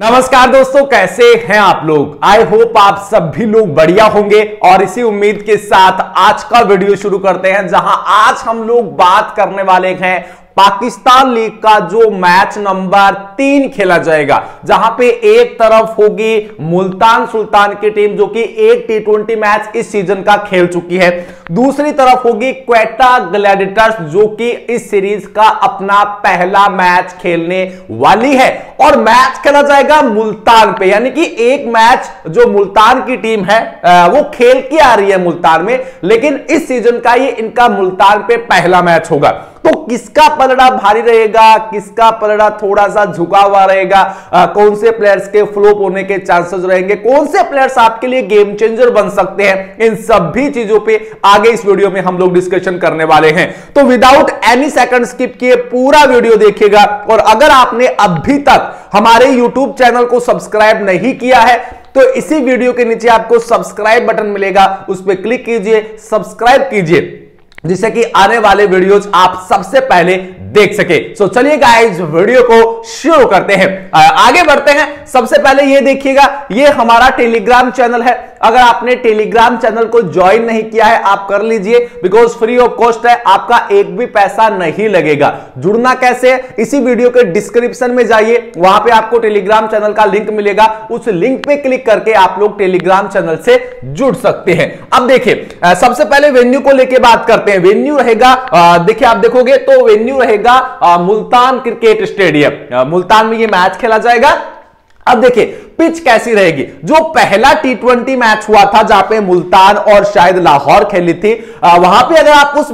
नमस्कार दोस्तों, कैसे हैं आप लोग। आई होप आप सभी लोग बढ़िया होंगे और इसी उम्मीद के साथ आज का वीडियो शुरू करते हैं, जहां आज हम लोग बात करने वाले हैं पाकिस्तान लीग का जो मैच नंबर 3 खेला जाएगा, जहां पे एक तरफ होगी मुल्तान सुल्तान की टीम जो कि एक टी20 मैच इस सीजन का खेल चुकी है, दूसरी तरफ होगी क्वेटा ग्लैडिएटर्स जो कि इस सीरीज का अपना पहला मैच खेलने वाली है। और मैच खेला जाएगा मुल्तान पे, यानी कि एक मैच जो मुल्तान की टीम है वो खेल के आ रही है मुल्तान में, लेकिन इस सीजन का ये इनका मुल्तान पे पहला मैच होगा। तो किसका पलड़ा भारी रहेगा, किसका पलड़ा थोड़ा सा झुका हुआ रहेगा, कौन से प्लेयर्स के फ्लोप होने के चांसेस रहेंगे, कौन से प्लेयर्स आपके लिए गेम चेंजर बन सकते हैं, इन सभी चीजों पे आगे इस वीडियो में हम लोग डिस्कशन करने वाले हैं। तो विदाउट एनी सेकंड स्किप किए पूरा वीडियो देखिएगा। और अगर आपने अभी तक हमारे YouTube चैनल को सब्सक्राइब नहीं किया है तो इसी वीडियो के नीचे आपको सब्सक्राइब बटन मिलेगा, उस पर क्लिक कीजिए, सब्सक्राइब कीजिए, जिससे कि आने वाले वीडियोज आप सबसे पहले देख सके। सो चलिए गाइस, वीडियो को शुरू करते हैं, आगे बढ़ते हैं। सबसे पहले ये देखिएगा, ये हमारा टेलीग्राम चैनल है। अगर आपने टेलीग्राम चैनल को ज्वाइन नहीं किया है आप कर लीजिए, बिकॉज फ्री ऑफ कॉस्ट है, आपका एक भी पैसा नहीं लगेगा। जुड़ना कैसे, इसी वीडियो के डिस्क्रिप्शन में जाइए, वहां पे आपको टेलीग्राम चैनल का लिंक मिलेगा, उस लिंक पे क्लिक करके आप लोग टेलीग्राम चैनल से जुड़ सकते हैं। अब देखिए, सबसे पहले वेन्यू को लेकर बात करते हैं। वेन्यू रहेगा, देखिए आप देखोगे तो वेन्यू रहेगा मुल्तान क्रिकेट स्टेडियम, मुल्तान में ये मैच खेला जाएगा। अब देखिए पिच कैसी रहेगी। जो पहला टी20 मैच हुआ था जहां पे मुल्तान और शायद लाहौर खेली थी, वहां पे अगर आप उस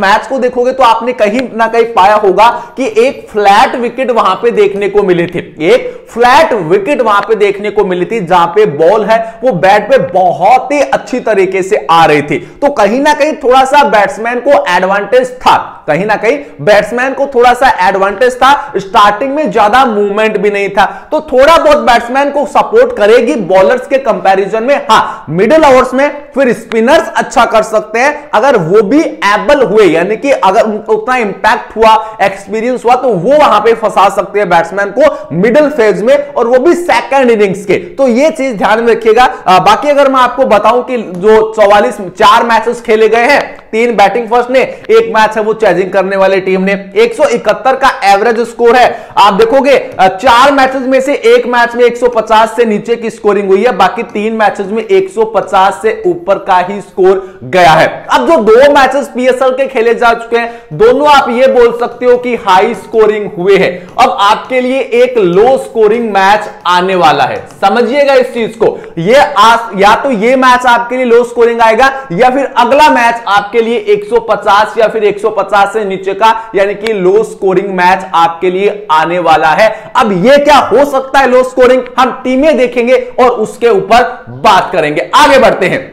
मैच को देखोगे तो आपने कहीं ना कहीं पाया होगा कि एक फ्लैट विकेट वहां पे देखने को मिली थी, एक फ्लैट विकेट वहां पे देखने को मिली थी, जहां पे बॉल है वो बैट पे बहुत ही अच्छी तरीके से आ रही थी। तो कहीं ना कहीं थोड़ा सा बैट्समैन को एडवांटेज था, कहीं ना कहीं बैट्समैन को थोड़ा सा एडवांटेज था। स्टार्टिंग में ज्यादा मूवमेंट भी नहीं था, तो थोड़ा बहुत बैट्समैन को सपोर्ट करेगी बॉलर्स के कंपैरिजन में। हाँ, मिडिल ओवर्स में फिर स्पिनर्स अच्छा कर सकते हैं, अगर वो भी एबल हुए, यानी कि अगर उतना इंपैक्ट हुआ, एक्सपीरियंस हुआ, तो वो वहां पे फंसा सकते हैं बैट्समैन को मिडिल फेज में, और वो भी सेकंड इनिंग्स के। तो ये चीज ध्यान में रखिएगा। बाकी अगर मैं आपको बताऊं कि जो 4 मैचेस खेले गए हैं, 3 बैटिंग फर्स्ट ने, 1 मैच है वो चैजिंग करने वाली टीम ने, 171 का एवरेज स्कोर है। आप देखोगे 4 मैचेस में से 1 मैच में 150 से नीचे की स्कोरिंग हुई है, बाकी 3 मैचेस में 150 से ऊपर का ही स्कोर गया है। अब जो 2 मैचेस पीएसएल के खेले जा चुके हैं, दोनों आप ये बोल सकते हो कि हाई स्कोरिंग हुए हैं। अब आपके लिए एक लो स्कोरिंग मैच आने वाला है, समझिएगा इस चीज को। ये या तो ये मैच आपके लिए लो स्कोरिंग आएगा, या फिर अगला मैच आपके लिए 150 या फिर 150 से नीचे का, यानी कि लो स्कोरिंग मैच आपके लिए आने वाला है। अब ये क्या हो सकता है लो स्कोरिंग, हम टीमें देखेंगे और उसके ऊपर बात करेंगे। आगे बढ़ते हैं।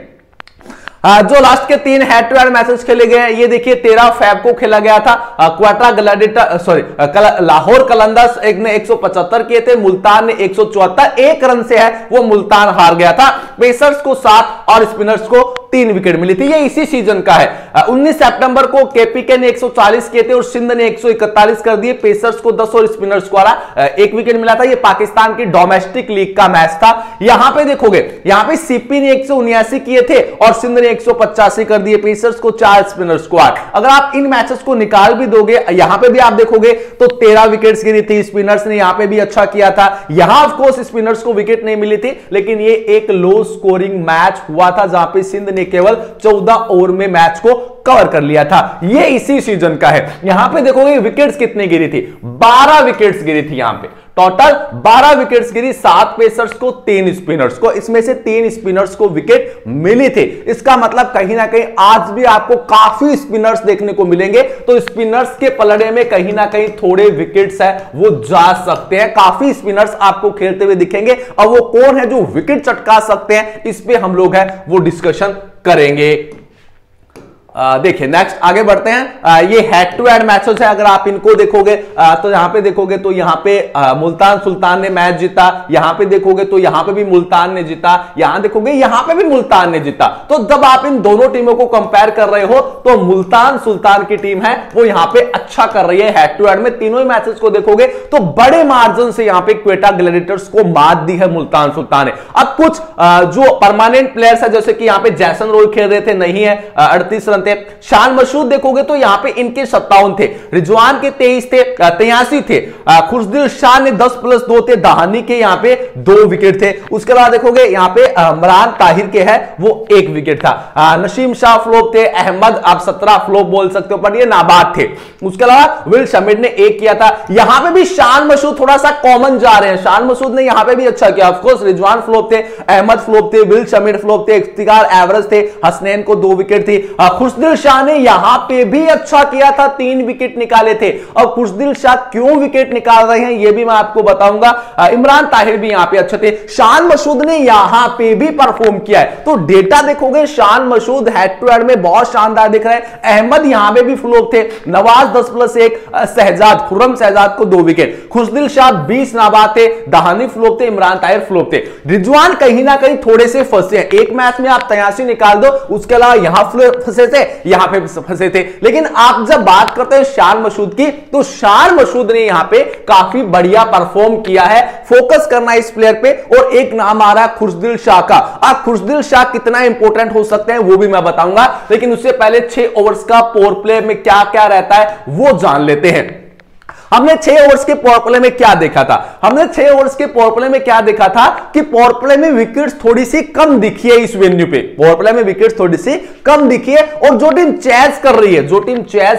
जो लास्ट के 3 हेड टू हेड मैचेस खेले गए हैं, ये देखिए 13 फेब को खेला गया था। क्वेटा ग्लैडिएटर लाहौर कलंदर्स ने 175 किए थे, मुल्तान ने 174, 1 रन से है वो मुल्तान हार गया था। पेसर्स को 7 और स्पिनर्स को 3 विकेट मिली थी, ये इसी सीजन का है। 19 सितंबर को केपीके ने 140 किए थे और सिंध ने 141 कर दिए, पेसर्स को 10 और स्पिनर्स को 1 विकेट मिला था। ये पाकिस्तान की डोमेस्टिक लीग का मैच था। यहां पे देखोगे, यहां पे सीपी ने 179 किए थे और सिंध ने 185 कर दिए, पेसर्स को 4, स्पिनर्स को 8। अगर आप इन मैचेस को निकाल भी दोगे, यहां पे भी आप देखोगे तो 13 विकेट्स गिरी थी, स्पिनर्स ने यहां पे भी अच्छा किया था। यहां ऑफ कोर्स स्पिनर्स को विकेट नहीं मिली थी, लेकिन ये एक लो स्कोरिंग मैच हुआ था जहां पे सिंध ने केवल 14 ओवर में मैच को कवर कर लिया था। ये इसी सीजन का है। यहां पे देखोगे विकेट्स कितने गिरी थी, 12 विकेट्स गिरी थी, यहां पे टोटल 12 विकेट्स गिरी, 7 पेसर्स को, 3 स्पिनर्स को, इसमें से 3 स्पिनर्स को विकेट मिली थी। इसका मतलब कहीं ना कहीं आज भी आपको काफी स्पिनर्स देखने को मिलेंगे, तो स्पिनर्स के पलड़े में कहीं ना कहीं थोड़े विकेट्स है वो जा सकते हैं, काफी स्पिनर्स आपको खेलते हुए दिखेंगे। और वो कौन है जो विकेट चटका सकते हैं, इस पे हम लोग है वो डिस्कशन करेंगे। देखिए नेक्स्ट आगे बढ़ते हैं। ये हेड टू हेड मैचेस है, अगर आप इनको देखोगे तो यहाँ पे देखोगे तो यहाँ पे मुल्तान सुल्तान ने मैच जीता, यहाँ पे देखोगे तो यहाँ पे भी मुल्तान ने जीता, यहाँ देखोगे यहाँ पे भी मुल्तान ने जीता। तो जब आप इन दोनों टीमों को कंपेयर कर रहे हो तो मुल्तान सुल्तान की टीम है वो यहाँ पे अच्छा कर रही है हेड टू हेड में। तीनों ही मैचेस को देखोगे तो बड़े मार्जिन से यहाँ पे क्वेटा ग्लैडिएटर्स को मात दी है मुल्तान सुल्तान ने। अब कुछ जो परमानेंट प्लेयर्स है जैसे कि यहाँ पे जैसन रॉय खेल रहे थे, नहीं है 38 रन थे। शान मसूद देखोगे तो यहाँ पे इनके 57 थे, रिजवान के 23 थे, 83 थे, खुशदिल शाह ने 10+2 थे, दाहनी के यहाँ पे 2 विकेट थे। उसके बाद देखोगे यहाँ पे इमरान ताहिर के है वो 1 विकेट था, नसीम शाह फ्लोप थे, अहमद आप 17 फ्लोप बोल सकते हो पर ये नाबाद थे। उसके अलावा विल समीड ने 1 किया था। यहाँ पे भी शान मसूद थोड़ा सा कॉमन जा रहे हैं, शान मसूद ने यहाँ पे भी अच्छा किया। ऑफकोर्स रिजवान फ्लोप थे, अहमद फ्लोप थे, विल समीड फ्लोप थे, इफ्तिखार एवरेज थे, हसनैन को 2 विकेट थी। खुशदिल शाह ने यहां पे भी अच्छा किया था, 3 विकेट निकाले थे। अब खुशदिल शाह क्यों विकेट निकाल रहे हैं ये भी मैं आपको बताऊंगा। इमरान ताहिर भी यहां पे अच्छे थे, शान मसूद ने यहां पे भी परफॉर्म किया है। तो डेटा देखोगे Shan Masood head to head में बहुत शानदार दिख रहे हैं। अहमद यहां पे भी फ्लोप थे, नवाज 10+1, शहजाद खुर्रम शहजाद को 2 विकेट, खुशदिल शाह 20 नाबाद थे, दाहनी फ्लोप थे, इमरान ताहिर फ्लोप थे। रिजवान कहीं ना कहीं थोड़े से फंसे हैं, एक मैच में आप 83 निकाल दो, उसके अलावा यहां फंसे थे यहां पे फंसे थे। लेकिन आप जब बात करते हैं शान मसूद की तो शान मसूद ने यहां पे काफी बढ़िया परफॉर्म किया है। फोकस करना इस प्लेयर पे। और एक नाम आ रहा है खुशदिल शाह का। आप खुशदिल शाह कितना इंपॉर्टेंट हो सकते हैं वो भी मैं बताऊंगा, लेकिन उससे पहले 6 ओवर्स का पावर प्ले में क्या क्या रहता है वो जान लेते हैं। हमने 6 ओवर्स के पावर प्ले में क्या देखा था, कि पावर प्ले में विकेट्स थोड़ी सी कम दिखी है इस वेन्यू पे। पावर प्ले में विकेट्स थोड़ी सी कम दिखी है और जो टीम चेज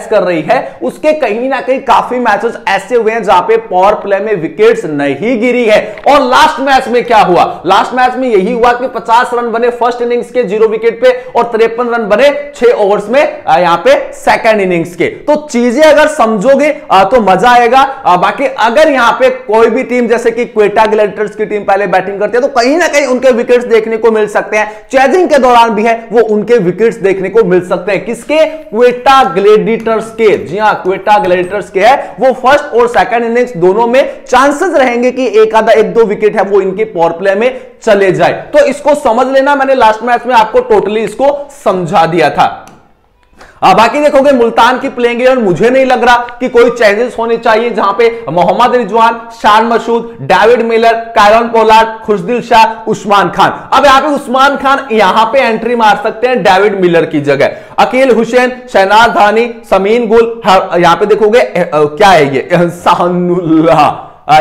कर रही है उसके कहीं ना कहीं काफी मैचेस ऐसे हुए हैं जहां पे पावर प्ले में विकेट्स नहीं गिरी है। और लास्ट मैच में क्या हुआ, लास्ट मैच में यही हुआ कि 50 रन बने फर्स्ट इनिंग्स के 0 विकेट पे और 53 रन बने 6 ओवर्स में यहाँ पे सेकेंड इनिंग्स के। तो चीजें अगर समझोगे तो मजा आएगा। बाकी अगर यहाँ पे कोई भी टीम जैसे कि क्वेटा ग्लैडिएटर्स की टीम पहले बैटिंग करती है तो कहीं ना कहीं उनके विकेट्स देखने को मिल सकते हैं, चेजिंग के दौरान भी है वो उनके विकेट्स देखने को मिल सकते हैं। किसके? क्वेटा ग्लैडिएटर्स के। जी हाँ, क्वेटा ग्लैडिएटर्स के है वो। फर्स्ट और सेकंड इनिंग्स दोनों में चांसेस रहेंगे कि एक दो विकेट है वो इनके पावर प्ले में चले जाए। तो इसको समझ लेना, मैंने लास्ट मैच में आपको टोटली इसको समझा दिया था। बाकी देखोगे मुल्तान की प्लेइंग इलेवन मुझे नहीं लग रहा कि कोई चेंजेस होने चाहिए, जहां पे Mohammad Rizwan, Shan Masood, David Miller, Kieron Pollard, Khushdil Shah, Usman Khan. अब यहाँ पे उस्मान खान यहाँ पे एंट्री मार सकते हैं डेविड मिलर की जगह। अकील हुसैन, शहनाज धानी, समीन गुल, यहाँ पे देखोगे क्या है ये एहसानुल्लाह,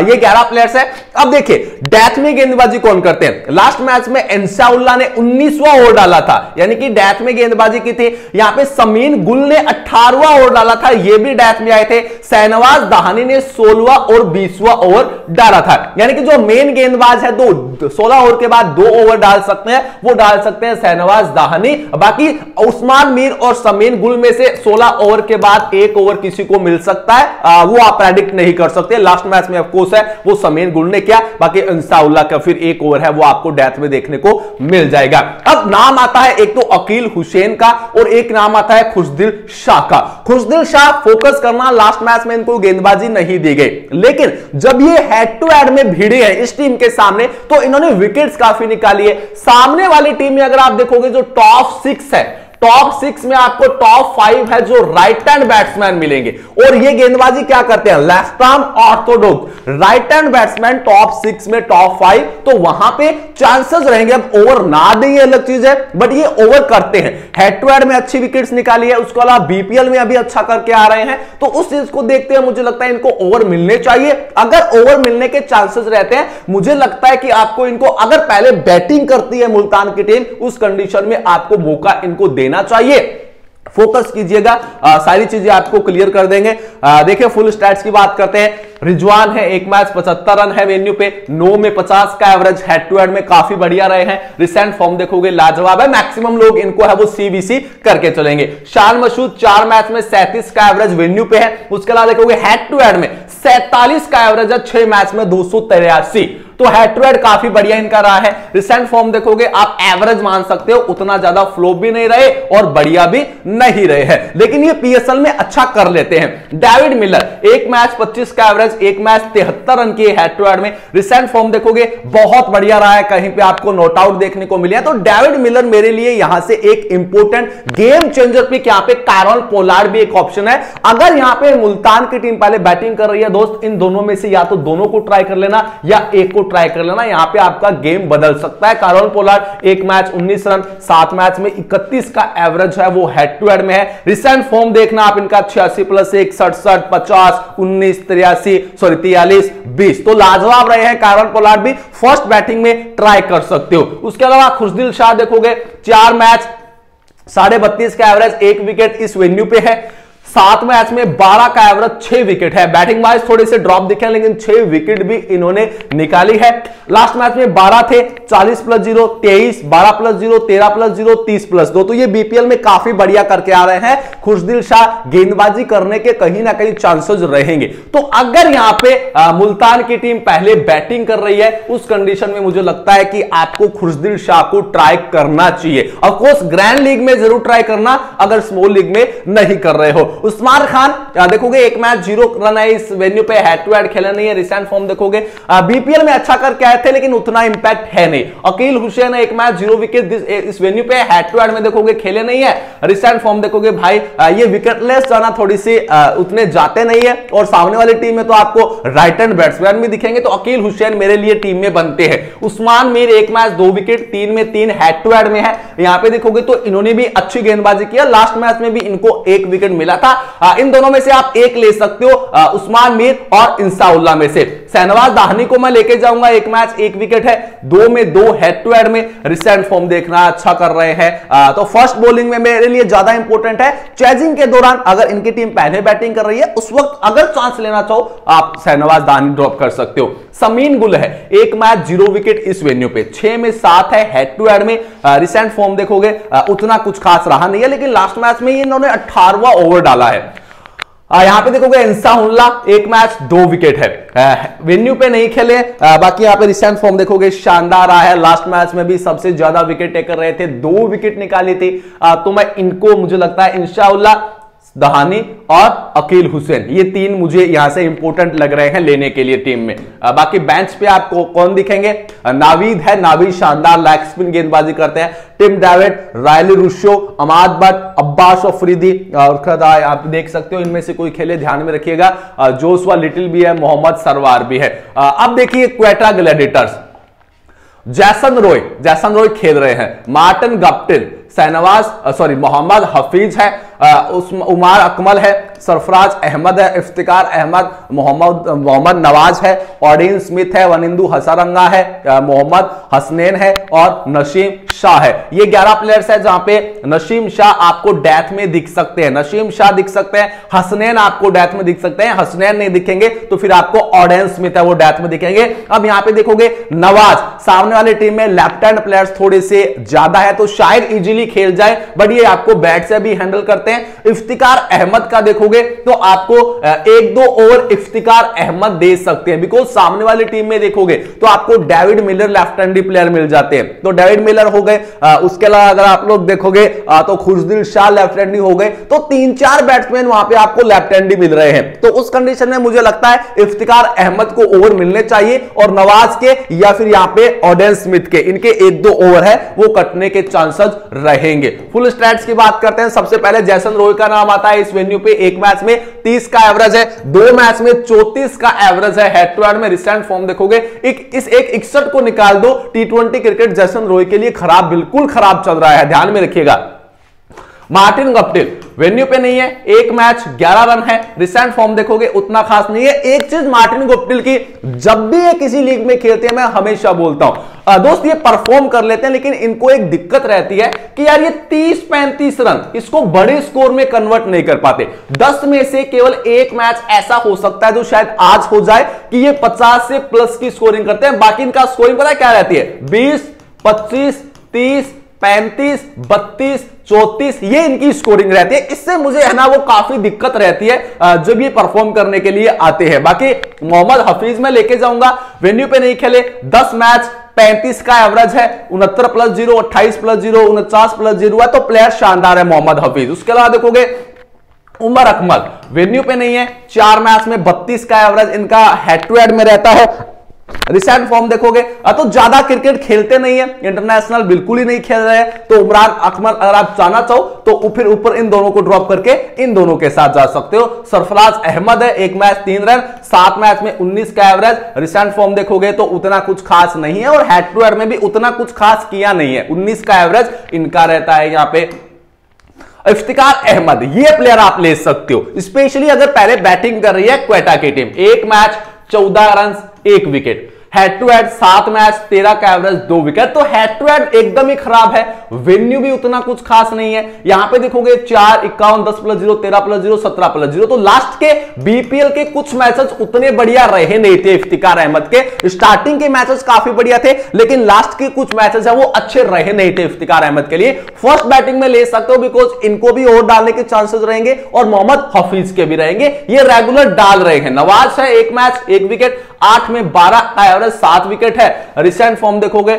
ये 11 प्लेयर्स है। अब देखिए डेथ में गेंदबाजी कौन करते हैं। लास्ट मैच में इंसाउल्ला ने 19वां ओवर डाला था, यानी कि डेथ में गेंदबाजी की थी। यहाँ पे समीन गुल ने 18वां ओवर डाला था, ये भी डेथ में आए थे। सहनवाज दाहनी ने 16वां और 20वां ओवर डाला था, यानी कि जो मेन गेंदबाज है 16 ओवर के बाद 2 ओवर डाल सकते हैं, वो डाल सकते हैं सहनवाज दाहनी। बाकी उस्मान मीर और समीन गुल में से 16 ओवर के बाद 1 ओवर किसी को मिल सकता है, वो आप प्रेडिक्ट नहीं कर सकते। लास्ट मैच में है वो समीन गुल ने किया, बाकी इंसाउल्ला का फिर 1 ओवर है वो आपको डेथ में देखने को मिल जाएगा। अब नाम आता है एक तो अकील हुसैन का और एक नाम आता है खुशदिल शाह का। खुशदिल शाह फोकस करना, लास्ट मैच में इनको गेंदबाजी नहीं दी गई, लेकिन जब ये हेड टू हेड में भिड़े हैं इस टीम के सामने तो इन्होंने विकेट्स काफी निकाली है। सामने वाली टीम में अगर आप देखोगे जो टॉप 6 है, टॉप 6 में आपको टॉप 5 है जो राइट हैंड बैट्समैन मिलेंगे और ये गेंदबाजी क्या करते हैं, left arm orthodox right hand batsman top 6 में टॉप 5, तो वहां पे चांसेस रहेंगे। अब ओवर ना देंगे अलग चीज है, बट ये ओवर करते हैं। हेड टू हेड में अच्छी विकेट्स निकाली है, उसके अलावा बीपीएल में अभी अच्छा करके आ रहे हैं, तो उस चीज को देखते हुए मुझे लगता है इनको ओवर मिलने चाहिए। अगर ओवर मिलने के चांसेस रहते हैं, मुझे लगता है कि आपको इनको अगर पहले बैटिंग करती है मुल्तान की टीम उस कंडीशन में आपको मौका इनको देना चाहिए। फोकस कीजिएगा, सारी चीजें आपको क्लियर कर देंगे। देखिए फुल स्टैट्स की बात करते हैं। रिजवान है 1 मैच 75 रन है वेन्यू पे, 9 में 50 का एवरेज, हेड टू हेड में काफी बढ़िया रहे हैं, रिसेंट फॉर्म देखोगे लाजवाब है, मैक्सिमम लोग इनको है वो सीबीसी करके चलेंगे। शान मसूद 4 मैच में 37 का एवरेज वेन्यू पे है, उसके अलावा देखोगे हेड टू हेड में 47 का एवरेज है, 6 मैच में 283, तो हैट्रिक काफी बढ़िया इनका रहा है। रिसेंट फॉर्म देखोगे आप एवरेज मान सकते हो, उतना ज्यादा फ्लॉप भी नहीं रहे और बढ़िया भी नहीं रहे हैं, लेकिन ये पीएसएल में अच्छा कर लेते हैं। डेविड मिलर एक मैच 25 का एवरेज, एक मैच 73 रन की हैट्रिक में। रिसेंट फॉर्म देखोगे बहुत बढ़िया रहा है, कहीं पे आपको नॉट आउट देखने को मिले। तो डेविड मिलर मेरे लिए यहां से एक इंपोर्टेंट गेम चेंजर पिक, यहां पे कीरोन पोलार्ड भी एक ऑप्शन है। अगर यहां पे मुल्तान की टीम पहले बैटिंग कर रही है दोस्त, इन दोनों में से या तो दोनों को ट्राई कर लेना या एक को ट्राई कर लेना, यहां पे आपका गेम बदल सकता है। कीरोन पोलार्ड एक मैच 19 रन, 7 मैच में 31 का एवरेज है, वो हेड टू हेड में है। रिसेंट फॉर्म देखना आप इनका 86+1, 67, 50, 19, 83, सॉरी 43, 20, तो लाजवाब रहे हैं। कीरोन पोलार्ड भी फर्स्ट बैटिंग में ट्राई कर सकते हो। उसके अलावा खुशदिल शाह देखोगे 4 मैच 32.5 का एवरेज, 1 विकेट इस वेन्यू पे है। 7 मैच में 12 का एवरेज, 6 विकेट है। बैटिंग वाइज थोड़े से ड्रॉप दिखे लेकिन 6 विकेट भी इन्होंने निकाली है। लास्ट मैच में 12 थे, 40+0, 23, 12+0, 13+0, 30+2, तो ये बीपीएल में काफी बढ़िया करके आ रहे हैं। खुशदिल शाह गेंदबाजी करने के कहीं ना कहीं चांसेस रहेंगे। तो अगर यहाँ पे मुल्तान की टीम पहले बैटिंग कर रही है, उस कंडीशन में मुझे लगता है कि आपको खुशदिल शाह को ट्राई करना चाहिए। ऑफकोर्स ग्रैंड लीग में जरूर ट्राई करना अगर स्मॉल लीग में नहीं कर रहे हो। उस्मान खान देखोगे एक मैच 0 रन है, इस वेन्यू पे हेड टू हेड खेला नहीं है। रिसेंट फॉर्म देखोगे बीपीएल में अच्छा करके आए थे लेकिन उतना इंपैक्ट है नहीं। अकील हुसैन एक मैच 0 विकेट, इस वेन्यू पे हेड टू हेड में देखोगे खेले नहीं है। रिसेंट फॉर्म देखोगे भाई ये विकेटलेस जाना थोड़ी सी उतने जाते नहीं है, और सामने वाली टीम में तो आपको राइट हैंड बैट्समैन भी दिखेंगे, तो अकील हुसैन मेरे लिए टीम में बनते हैं। उस्मान मीर एक मैच 2 विकेट, 3 में 3 हेड टू हेड में है। यहां पे देखोगे तो इन्होंने भी अच्छी गेंदबाजी किया, लास्ट मैच में भी इनको 1 विकेट मिला था। इन दोनों में से आप एक ले सकते हो, उस्मान मीर और इंसाउल्ला में से। शहनवाज दाहनी को मैं लेके जाऊंगा, एक मैच 1 विकेट है, 2 में 2 हेड टू हेड में। रिसेंट फॉर्म देखना अच्छा कर रहे हैं, तो फर्स्ट बॉलिंग में मेरे लिए ज्यादा इंपॉर्टेंट है। चेजिंग के दौरान अगर इनकी टीम पहले बैटिंग कर रही है, उस वक्त अगर चांस लेना चाहो आप शहनवाज दाहनी ड्रॉप कर सकते हो। समीन गुल है एक मैच 0 विकेट इस वेन्यू पे, 6 में 7 है हेड टू हेड में। रिसेंट फॉर्म देखोगे उतना कुछ खास रहा नहीं है, लेकिन लास्ट मैच में इन्होंने 18वां ओवर डाला है। यहां पे देखोगे इंसाउल्ला एक मैच 2 विकेट है, वेन्यू पे नहीं खेले। बाकी यहां पे रिसेंट फॉर्म देखोगे शानदार रहा है, लास्ट मैच में भी सबसे ज्यादा विकेट टेकर रहे थे, 2 विकेट निकाली थी। तो मैं इनको, मुझे लगता है इंशाउल्ला, दाहनी और अकील हुसैन, ये 3 मुझे यहां से इंपोर्टेंट लग रहे हैं लेने के लिए टीम में। बाकी बेंच पे आपको कौन दिखेंगे, नावीद है, नावीद शानदार लेग स्पिन गेंदबाजी करते हैं। Tim David, Rilee Rossouw, Amad Butt, Abbas Afridi, और आप देख सकते हो इनमें से कोई खेले, ध्यान में रखिएगा। जोशुआ लिटिल भी है, मोहम्मद सरवार भी है। अब देखिए क्वेटा ग्लैडिएटर्स, जैसन रॉय खेल रहे हैं, मार्टिन गप्टिल, मोहम्मद हफीज है, उमर अकमल है, सरफराज अहमद है, इफ्तिखार अहमद, मोहम्मद नवाज है, ऑडियन स्मिथ है, वनिंदु हसरंगा है, मोहम्मद हसनैन है और नसीम शाह है। ये 11 प्लेयर्स है, जहां पे नसीम शाह आपको डेथ में दिख सकते हैं, नसीम शाह दिख सकते हैं, हसनैन आपको डेथ में दिख सकते हैं। हसनैन नहीं दिखेंगे तो फिर आपको ऑडियन स्मिथ है वो डेथ में दिखेंगे। अब यहाँ पे देखोगे नवाज, सामने वाली टीम में लेफ्ट हैंड प्लेयर्स थोड़े से ज्यादा है तो शायद इजीली खेल जाए, बट ये आपको बैट से भी हैंडल करते हैं। इफ्तिखार अहमद का देखोगे तो आपको 1-2 ओवर इफ्तिखार अहमद दे सकते हैं, बिकॉज़ सामने वाली टीम में देखोगे तो आपको David Miller left handy player मिल जाते हैं, तो डेविड मिलर हो गए। उसके अलावा अगर आप लोग देखोगे तो खुशदिल शाह लेफ्ट हैंडी हो गए, तो 3-4 बैट्समैन वहां पे आपको लेफ्ट हैंडी मिल रहे हैं। तो उस कंडीशन में मुझे लगता है इफ्तिखार अहमद को ओवर मिलने चाहिए, और नवाज के या फिर यहाँ पे ऑर्डन स्मिथ के, इनके 1-2 ओवर है वो कटने के चांसेस रहेंगे। फुल स्टैट्स की बात करते हैं, सबसे पहले जैसन रॉय का नाम आता है। इस वेन्यू पे एक मैच में 30 का एवरेज है, 2 मैच में 34 का एवरेज है हेड टू हेड में। रिसेंट फॉर्म देखोगे एक 61 को निकाल दो, टी20 क्रिकेट जैसन रॉय के लिए खराब, बिल्कुल खराब चल रहा है, ध्यान में रखिएगा। मार्टिन गप्टिल वेन्यू पे नहीं है, एक मैच 11 रन है। रिसेंट फॉर्म देखोगे उतना खास नहीं है। एक चीज मार्टिन गुप्टिल की, जब भी ये किसी लीग में खेलते हैं मैं हमेशा बोलता हूं दोस्त ये परफॉर्म कर लेते हैं, लेकिन इनको एक दिक्कत रहती है कि यार ये 30-35 रन इसको बड़े स्कोर में कन्वर्ट नहीं कर पाते। 10 में से केवल एक मैच ऐसा हो सकता है जो शायद आज हो जाए कि ये 50 से प्लस की स्कोरिंग करते हैं, बाकी इनका स्कोरिंग पता क्या रहती है 20, 25, 30, 35, 32, 34, ये इनकी स्कोरिंग रहती है। इससे मुझे है ना वो काफी दिक्कत रहती है जब ये परफॉर्म करने के लिए आते हैं। बाकी मोहम्मद हफीज में लेके जाऊंगा, वेन्यू पे नहीं खेले, 10 मैच 35 का एवरेज है, 69+0, 28+0, 49+0 है, तो प्लेयर शानदार है मोहम्मद हफीज। उसके अलावा देखोगे उमर अकमल वेन्यू पे नहीं है, 4 मैच में 32 का एवरेज इनका हेड टू हेड में रहता है। रिसेंट फॉर्म देखोगे तो ज्यादा क्रिकेट खेलते नहीं है, इंटरनेशनल बिल्कुल ही नहीं खेल रहे हैं, तो उमरान अकमल अगर आप जाना चाहो तो फिर ऊपर इन दोनों को ड्रॉप करके इन दोनों के साथ जा सकते हो। सरफराज अहमद है, 1 मैच 3 रन, 7 मैच में 19 का एवरेज, रिसेंट फॉर्म देखोगे तो उतना कुछ खास नहीं है और हेड टू हेड में भी उतना कुछ खास किया नहीं है, 19 का एवरेज इनका रहता है। यहाँ पे इफ्तिखार अहमद, ये प्लेयर आप ले सकते हो, स्पेशली अगर पहले बैटिंग कर रही है क्वेटा की team, 1 match 14 run 1 wicket, head to head 7 match 13 का एवरेज 2 विकेट, तो हेड टू हेड एकदम ही खराब है, वेन्यू भी उतना कुछ खास नहीं है। यहां पे देखोगे 4, 51, 10+0, 13+0, 17+0, तो लास्ट के बीपीएल के कुछ मैचेस उतने बढ़िया रहे नहीं थे इफ्तिखार अहमद के। स्टार्टिंग के मैचेस काफी बढ़िया थे लेकिन लास्ट के कुछ मैचेस है वो अच्छे रहे नहीं थे इफ्तिखार अहमद के लिए। फर्स्ट बैटिंग में ले सकते हो बिकॉज इनको भी ओवर डालने के चांसेस रहेंगे और मोहम्मद हफीज के भी रहेंगे, ये रेगुलर डाल रहे हैं। नवाज है, 1 मैच 1 विकेट, 8 में 12 का एवरेज, 7 विकेट है। रिसेंट फॉर्म देखोगे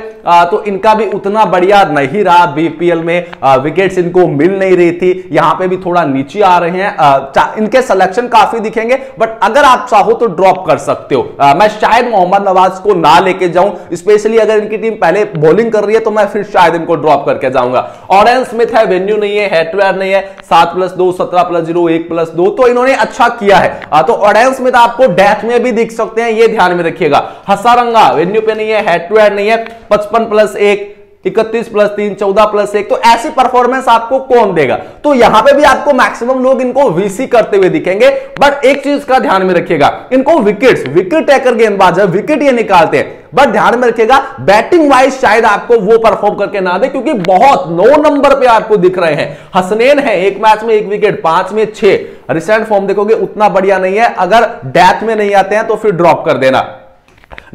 तो इनका भी उतना बढ़िया नहीं रहा, बीपीएल में विकेट्स इनको मिल नहीं रही थी, यहां पे भी थोड़ा नीचे आ रहे हैं। इनके सिलेक्शन काफी दिखेंगे बट अगर आप चाहो तो ड्रॉप कर सकते हो। मैं शायद मोहम्मद नवाज को ना लेके जाऊं, स्पेशली अगर इनकी टीम पहले बॉलिंग कर रही है तो मैं फिर शायद इनको ड्रॉप करके जाऊंगा। ऑरेंज स्मिथ है, वेन्यू नहीं है, हेड टू हेड नहीं है, 7+2, 17+0, 1+2, तो इन्होंने अच्छा किया है, तो ऑरेंज स्मिथ आपको डेथ में भी दिख सकते हैं, ये ध्यान में रखिएगा। हसारंगा वेन्यू पे नहीं है, हेड टू हेड नहीं है, 55+1, 31+3, 14+1, तो ऐसी परफॉर्मेंस आपको कौन देगा, तो यहां पे भी आपको मैक्सिमम लोग इनको वीसी करते हुए दिखेंगे। बट एक चीज का ध्यान में रखिएगा, इनको विकेट टेकर गेंदबाज है, विकेट ये निकालते हैं, बट ध्यान में रखिएगा बैटिंग वाइज शायद आपको वो परफॉर्म करके ना दे क्योंकि बहुत 9 नंबर पे आपको दिख रहे हैं। हसनैन है, 1 मैच में 1 विकेट, 5 में 6, रिसेंट फॉर्म देखोगे उतना बढ़िया नहीं है, अगर डेथ में नहीं आते हैं तो फिर ड्रॉप कर देना।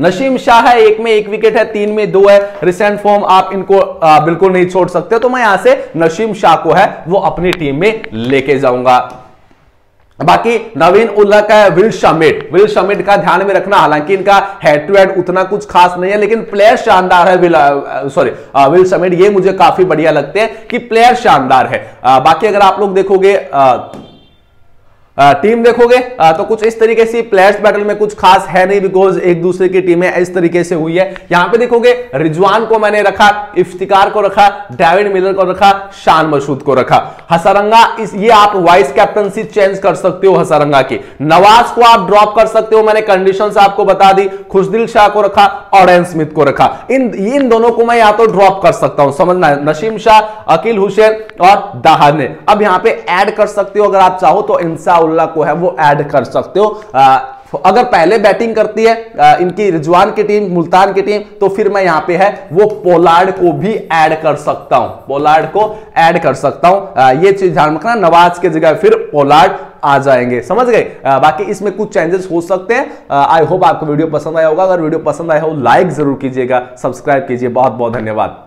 नसीम शाह है, 1 में 1 विकेट है, 3 में 2 है, रिसेंट फॉर्म आप इनको बिल्कुल नहीं छोड़ सकते, तो मैं यहां से नसीम शाह को है वो अपनी टीम में लेके जाऊंगा। बाकी नवीन उल्लाह का है, विल समेट का ध्यान में रखना, हालांकि इनका हेड टू हेड उतना कुछ खास नहीं है लेकिन प्लेयर शानदार है। विल समेट ये मुझे काफी बढ़िया लगते हैं कि प्लेयर शानदार है। बाकी अगर आप लोग देखोगे टीम देखोगे तो कुछ इस तरीके से, प्लेयर्स बैटल में कुछ खास है नहीं बिकॉज एक दूसरे की टीमें इस तरीके से हुई है। यहां पे देखोगे रिजवान को मैंने रखा, इफ्तिखार को रखा, डेविड मिलर को रखा, शान मसूद को रखा। हसरंगा ये आप वाइस कैप्टनसी चेंज कर सकते हो हसरंगा की, नवाज को आप ड्रॉप कर सकते हो, मैंने कंडीशंस आपको बता दी, खुशदिल शाह को रखा, ऑरेंज स्मिथ को रखा, इन दोनों को मैं या तो ड्रॉप कर सकता हूं, समझना है, नसीम शाह, अकील हुसैन और दाहर ने। अब यहाँ पे एड कर सकते हो, अगर आप चाहो तो इंसा उल्लाह को है वो ऐड कर सकते हो। अगर पहले बैटिंग करती है इनकी रिजवान की टीम, मुल्तान की टीम, तो फिर मैं यहां पे है वो पोलार्ड को भी ऐड कर सकता हूं, पोलार्ड को ऐड कर सकता हूं, ये चीज ध्यान रखना, नवाज की जगह फिर पोलार्ड आ जाएंगे, समझ गए। बाकी इसमें कुछ चेंजेस हो सकते हैं। आई होप आपको वीडियो पसंद आया होगा, अगर वीडियो पसंद आया हो लाइक जरूर कीजिएगा, सब्सक्राइब कीजिए, बहुत बहुत धन्यवाद।